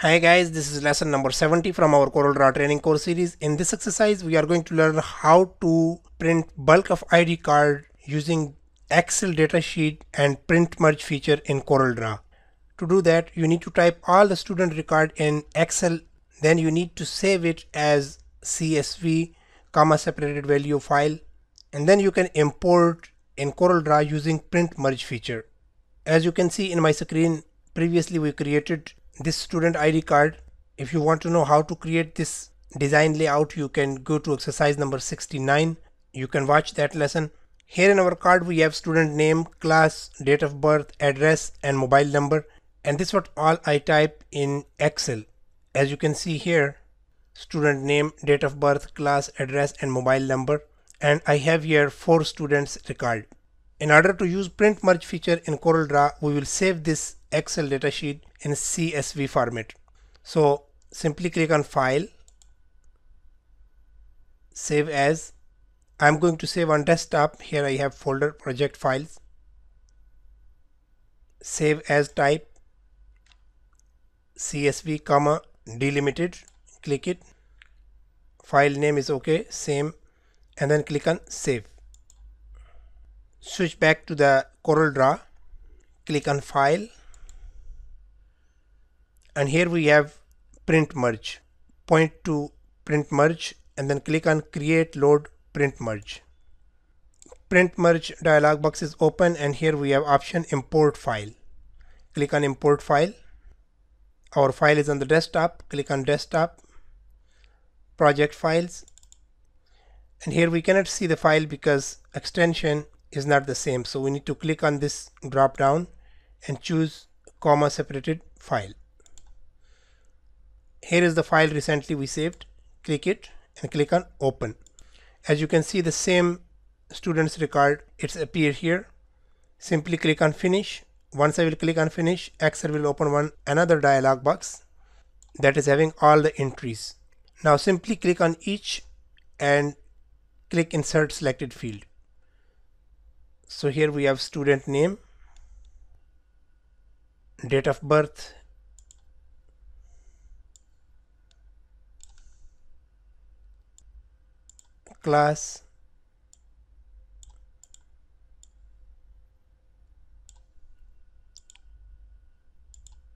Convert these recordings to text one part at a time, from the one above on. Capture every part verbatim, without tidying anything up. Hi guys, this is lesson number seventy from our CorelDRAW training course series. In this exercise, we are going to learn how to print bulk of I D card using Excel datasheet and print merge feature in CorelDRAW. To do that, you need to type all the student record in Excel. Then you need to save it as C S V, comma separated value file. And then you can import in CorelDRAW using print merge feature. As you can see in my screen, previously we created this student I D card. If you want to know how to create this design layout, you can go to exercise number sixty-nine. You can watch that lesson. Here in our card, we have student name, class, date of birth, address, and mobile number. And this is what all I type in Excel. As you can see here, student name, date of birth, class, address, and mobile number. And I have here four students record. In order to use print merge feature in CorelDRAW, we will save this Excel datasheet in C S V format. So simply click on File, Save As. I'm going to save on desktop. Here I have folder project files. Save as type C S V comma delimited. Click it. File name is okay, same, and then click on Save. Switch back to the CorelDRAW. Click on File. And here we have print merge. Point to print merge and then click on create load print merge. Print merge dialog box is open, and here we have option import file. Click on import file. Our file is on the desktop. Click on desktop, project files. And here we cannot see the file because extension is not the same. So we need to click on this drop down and choose comma separated file. Here is the file recently we saved. Click it and click on open. As you can see, the same students record, it's appeared here. Simply click on finish. Once I will click on finish, Excel will open one another dialog box that is having all the entries. Now simply click on each and click insert selected field. So here we have student name, date of birth, class,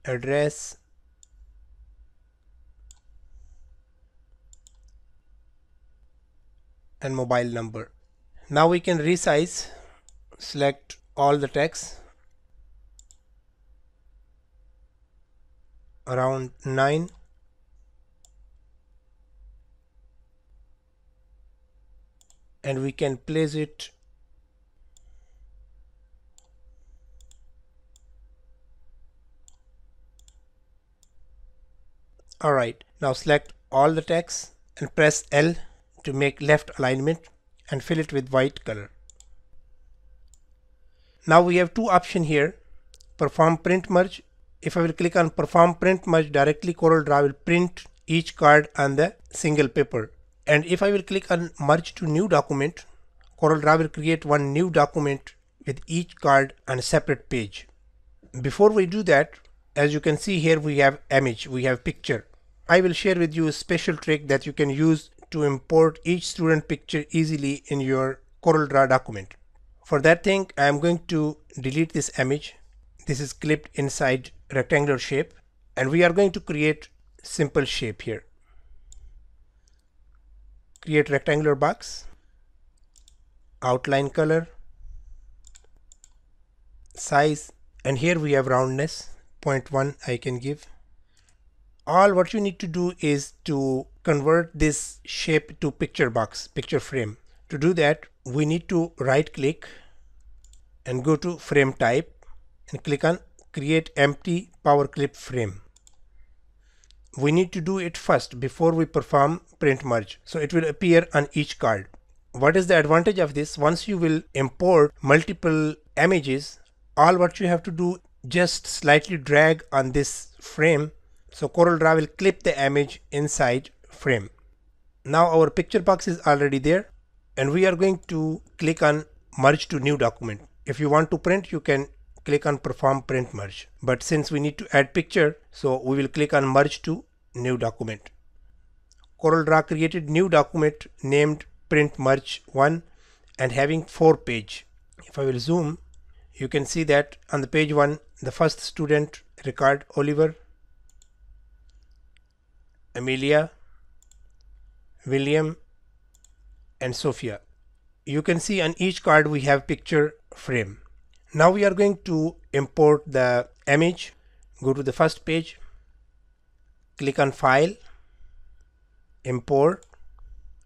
address, and mobile number. Now we can resize, select all the text around nine. And we can place it alright. Now select all the text and press L to make left alignment and fill it with white color. Now we have two options here. Perform print merge. If I will click on perform print merge directly, CorelDRAW will print each card on the single paper. And if I will click on merge to new document, CorelDRAW will create one new document with each card on a separate page. Before we do that, as you can see here, we have image, we have picture. I will share with you a special trick that you can use to import each student picture easily in your CorelDRAW document. For that thing, I am going to delete this image. This is clipped inside rectangular shape, and we are going to create simple shape here. Create rectangular box, outline color, size, and here we have roundness, zero point one I can give. All what you need to do is to convert this shape to picture box, picture frame. To do that, we need to right click and go to frame type and click on create empty power clip frame. We need to do it first before we perform print merge. So it will appear on each card. What is the advantage of this? Once you will import multiple images, all what you have to do, just slightly drag on this frame. So CorelDRAW will clip the image inside frame. Now our picture box is already there, and we are going to click on merge to new document. If you want to print, you can click on perform print merge. But since we need to add picture, so we will click on merge to new document. CorelDRAW created new document named print merge one and having four page. If I will zoom, you can see that on the page one, the first student Ricardo Oliver, Amelia, William and Sophia. You can see on each card we have picture frame. Now we are going to import the image. Go to the first page, click on file, import.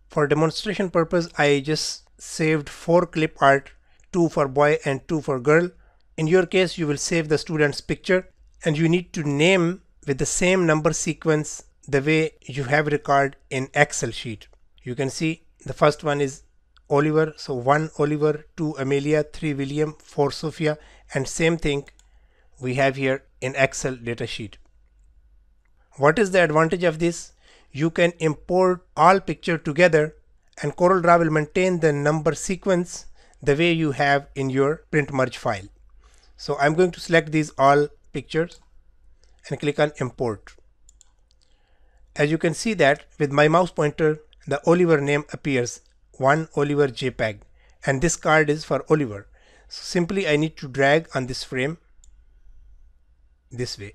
For demonstration purpose, I just saved four clip art, two for boy and two for girl. In your case, you will save the student's picture and you need to name with the same number sequence the way you have record in Excel sheet. You can see the first one is Oliver, so one Oliver, two Amelia, three William, four Sophia, and same thing we have here in Excel data sheet. What is the advantage of this? You can import all picture together and CorelDRAW will maintain the number sequence the way you have in your print merge file. So I'm going to select these all pictures and click on import. As you can see that with my mouse pointer, the Oliver name appears, one Oliver JPEG, and this card is for Oliver. So simply I need to drag on this frame this way.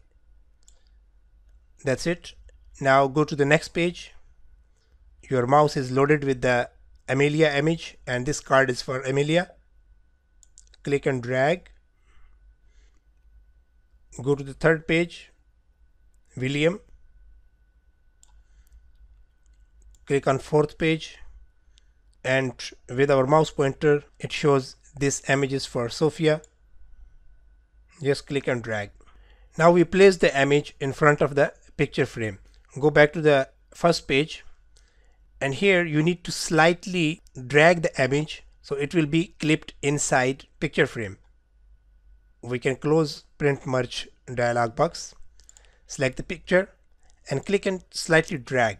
That's it. Now go to the next page. Your mouse is loaded with the Amelia image and this card is for Amelia. Click and drag. Go to the third page, William. Click on fourth page and with our mouse pointer it shows this image is for Sophia. Just click and drag. Now we place the image in front of the picture frame. Go back to the first page and here you need to slightly drag the image so it will be clipped inside picture frame. We can close print merge dialog box, select the picture and click and slightly drag.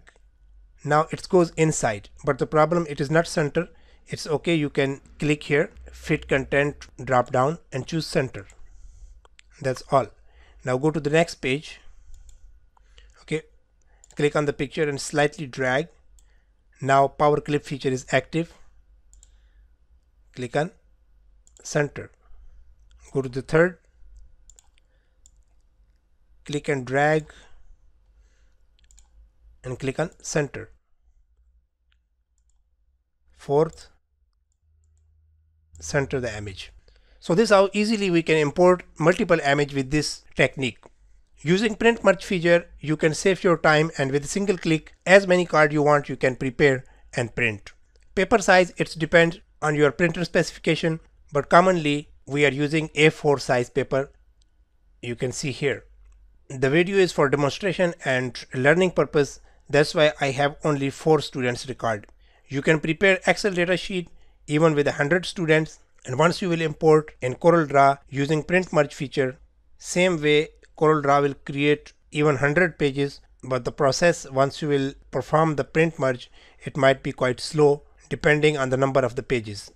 Now it goes inside, but the problem, it is not center. It's okay, you can click here, fit content drop down and choose center. That's all. Now go to the next page. Okay, click on the picture and slightly drag. Now power clip feature is active. Click on center. Go to the third. Click and drag and click on center. Fourth, center the image. So this is how easily we can import multiple images with this technique. Using print merge feature, you can save your time and with a single click, as many cards you want, you can prepare and print. Paper size, it depends on your printer specification, but commonly we are using A four size paper. You can see here. The video is for demonstration and learning purpose. That's why I have only four students record. You can prepare Excel data sheet even with one hundred students, and once you will import in CorelDRAW using print merge feature, same way CorelDRAW will create even one hundred pages, but the process once you will perform the print merge, it might be quite slow depending on the number of the pages.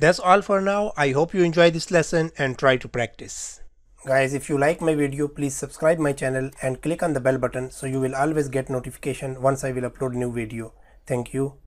That's all for now. I hope you enjoy this lesson and try to practice. Guys, if you like my video, please subscribe my channel and click on the bell button so you will always get notification once I will upload new video. Thank you.